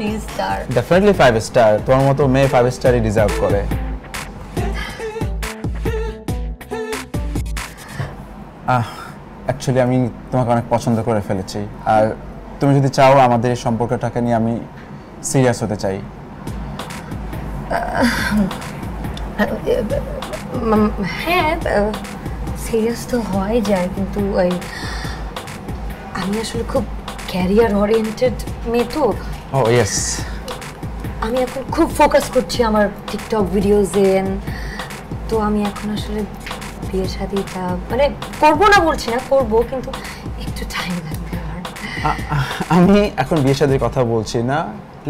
3 star? Definitely 5 star. তোমার মতো মেয়ে 5 starই ডিজার্ভ করে। Actually আমি তোমাকে অনেক পছন্দ করে ফেলেছি আর তুমি যদি চাও আমাদের এই সম্পর্কটাকে নিয়ে আমি সিরিয়াস হতে চাই। হ্যাঁ সিরিয়াস তো হয় যায় কিন্তু আমি আসলে খুব ক্যারিয়ার ওরিয়েন্টেড মেয়ে তো। ও ইয়েস আমি এখন খুব ফোকাস করছি আমার টিকটক ভিডিওসে তো আমি এখন আসলে বিয়ে শাদীটা মানে করবো না বলছি না করবো কিন্তু একটু টাইম লাগবে আমার। আমি এখন বিয়ে শাদীর কথা বলছি না,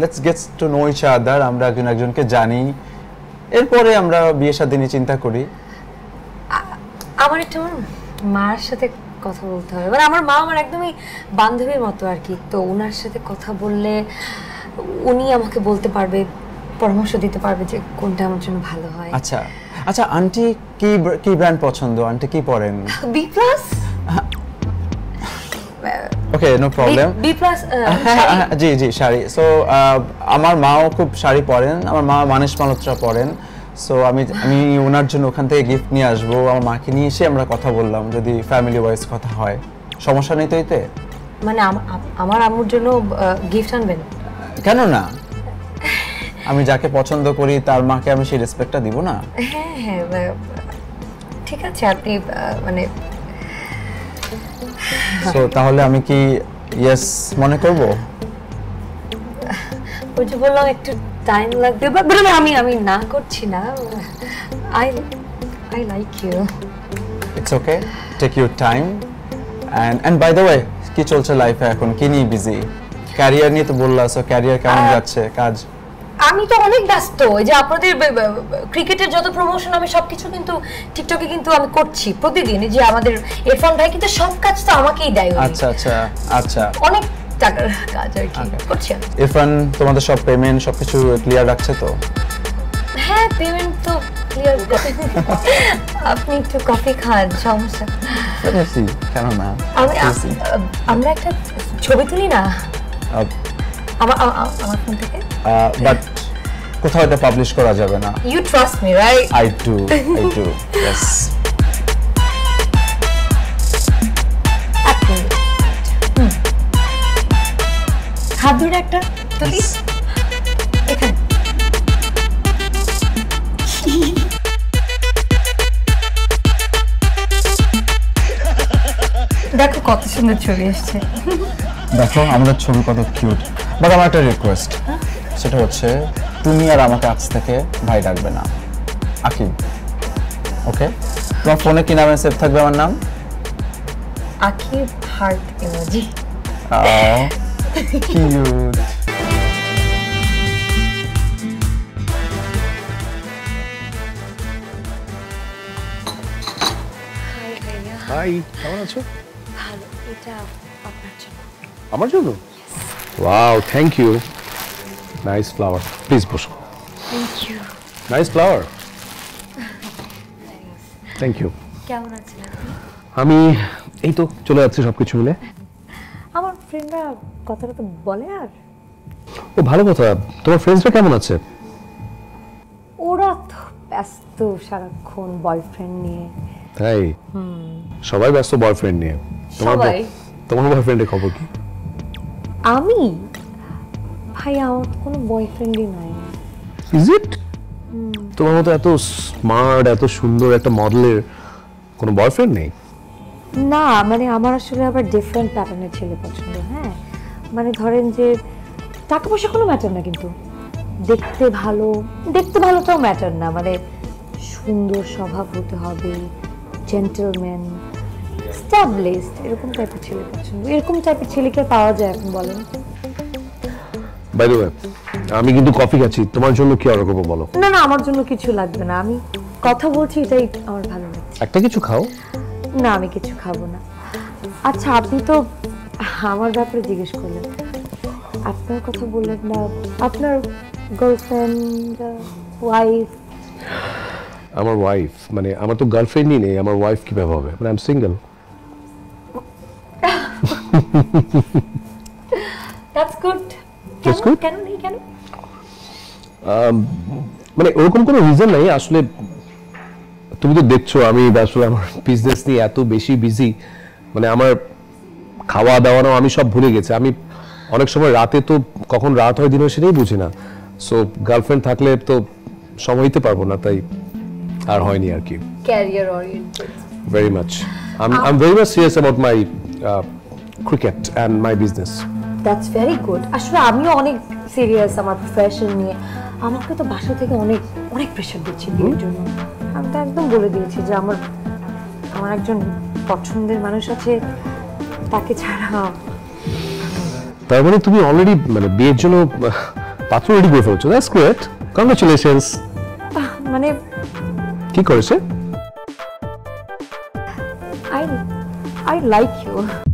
let's get to know each other, আমরা একজন একজনকে জানি এরপরে আমরা বিয়ে শাদী নিয়ে চিন্তা করি। আমার একটু মার সাথে কথা বলতে হবে মানে আমার মা আমার একদমই বান্ধবীর মতো আর কি, তো ওনার সাথে কথা বললে উনি আমাকে বলতে পারবে পরামর্শ দিতে পারবে যে কোনটা আমার জন্য ভালো হয়। আচ্ছা আচ্ছা আন্টি কি ব্র্যান্ড পছন্দ, আন্টি কি পরেন? B plus. Okay no problem. B plus জি জি শাড়ি। সো আমার মাও খুব শাড়ি পরেন, আমার মা মানুষ মালত্রা পরেন, সো আমি ওনার জন্য ওখান থেকে গিফট নিয়ে আসবো, আমার মাকে নিয়ে এসে আমরা কথা বললাম যদি ফ্যামিলি ওয়াইজ কথা হয় সমস্যা নেই তো এতে? মানে আমার আম্মুর জন্য গিফট আনবেন? কেন না, আমি যাকে পছন্দ করি তার মাকে আমি সেই রেসপেক্টটা দিব না? হ্যাঁ হ্যাঁ ঠিক আছে আপনি মানে সো তাহলে আমি কি ইয়েস মনে করব? বুঝে বললাম একটু টাইম লাগবে বাট আমি না করছি না। I like you, it's okay, take your time. And by the way কি চলছে লাইফে এখন, কি নিয়ে বিজি? ক্যারিয়ার নিয়ে তো বললা, সো ক্যারিয়ার কেমন যাচ্ছে? কাজ আমি তো অনেক ব্যস্ত, এই যে আপনাদের ক্রিকেটের যত প্রমোশন আমি সবকিছু কিন্তু টিকটকে কিন্তু আমি করছি প্রতিদিন, যে আমাদের ইরফান ভাই কিন্তু সব কাজ তো আমাকেই দেয়। আচ্ছা আচ্ছা আচ্ছা অনেক টাকার কাজ আর কি করছি। ইরফান তোমাদের সব পেমেন্ট সবকিছু ক্লিয়ার রাখছে তো? হ্যাঁ পেমেন্ট তো ক্লিয়ার। আপনি একটু কফি খান সমস্যা কেন না? আমরা একটা ছবি তুলি না আমার ফোন থেকে? বাট কোথাও এটা পাবলিশ করা যাবে না। You trust me right? I do yes. হাত ধরে একটা তুলিস এখানে। দেখো কত সুন্দর ছবি এসছে, দেখো আমাদের ছবি কত কিউট। বাট আমার একটা রিকোয়েস্ট, সেটা হচ্ছে তুমি আর আমাকে আজ থেকে ভাই ডাকবে না, আকিব। ওকে তোমার ফোনে কি নামে সেভ থাকবে আমার নাম? Akib heart emoji. Cute. Hi কেমন আছো? ভালো। এটা আপনার জন্য? আমার জন্য? Wow thank you. Nice flower, please বসো। Thank you. Nice flower, thank you. কেমন আছেন? আমি এই তো চলে যাচ্ছি সবকিছু মিলে। আমার ফ্রেন্ডরা কথাটা তো বলে আর। ও ভালো কথা, তোমার ফ্রেন্ডসরা কেমন আছে? ওরা তো ব্যস্ত সারাক্ষণ বয়ফ্রেন্ড নিয়ে। তাই? সবাই ব্যস্ত বয়ফ্রেন্ড নিয়ে। তোমার বয়ফ্রেন্ডের খবর কি? আমি ভাই আমার কোনো বয়ফ্রেন্ডই নাই। Is it? তোমার মতো এত স্মার্ট এত সুন্দর একটা মডেলের কোনো বয়ফ্রেন্ড নেই? না মানে আমার আসলে আবার ডিফারেন্ট প্যাটার্নের ছেলে পছন্দ। হ্যাঁ মানে ধরেন যে টাকা পয়সা কোনো ম্যাটার না, কিন্তু দেখতে ভালোটাও ম্যাটার না, মানে সুন্দর স্বভাব হতে হবে, জেন্টলম্যান এস্টাবলিশড, এরকম টাইপের ছেলে পছন্দ। এরকম টাইপের ছেলেকে পাওয়া যায় এখন বলেন? বাই দ্য ওয়ে আমি কিন্তু কফি খাচ্ছি, তোমার জন্য কি অর্ডার করব বলো? না না আমার জন্য কিছু লাগবে না, আমি কথা বলছি এটাই আমার ভালো লাগছে। একটা কিছু খাও। না আমি কিছু খাবো না। আচ্ছা আপনি তো আমার ব্যাপারে জিজ্ঞেস করলেন, আপনার কথা বললেন না, আপনার গার্লফ্রেন্ড ওয়াইফ? আমার ওয়াইফ মানে আমার তো গার্লফ্রেন্ডই নেই, আমার ওয়াইফ কিভাবে হবে? মানে I am single. That's good. That's good. মানে ওরকম কোনো রিজন নাই আসলে তুমি তো দেখছো আমি আসলে আমার বিজনেস নিয়ে এত বেশি বিজি মানে আমার খাওয়া দাওয়া আমি সব ভুলে গেছি আমি অনেক সময় রাতে তো কখন রাত হয় দিন হয় সেটাই বুঝি না সো গার্লফ্রেন্ড থাকলে তো সময় দিতে পারবো না তাই আর হয়নি আর কি career oriented very much I'm very much serious about my cricket and my business that's very good আসলে আমিও অনেক সিরিয়াস আমার প্রফেশন নিয়ে আমাকে তো বাসা থেকে অনেক অনেক প্রেসার দিচ্ছে বিয়ের জন্য আমি তো একদম বলে দিয়েছি যে আমার আমার একজন পছন্দের মানুষ আছে তাকে ছাড়া তার মানে তুমি অলরেডি মানে বিয়ের জন্য পাত্র রেডি করে ফেলেছো দ্যাটস গ্রেট কংগ্রাচুলেশনস মানে কি করেছে I like you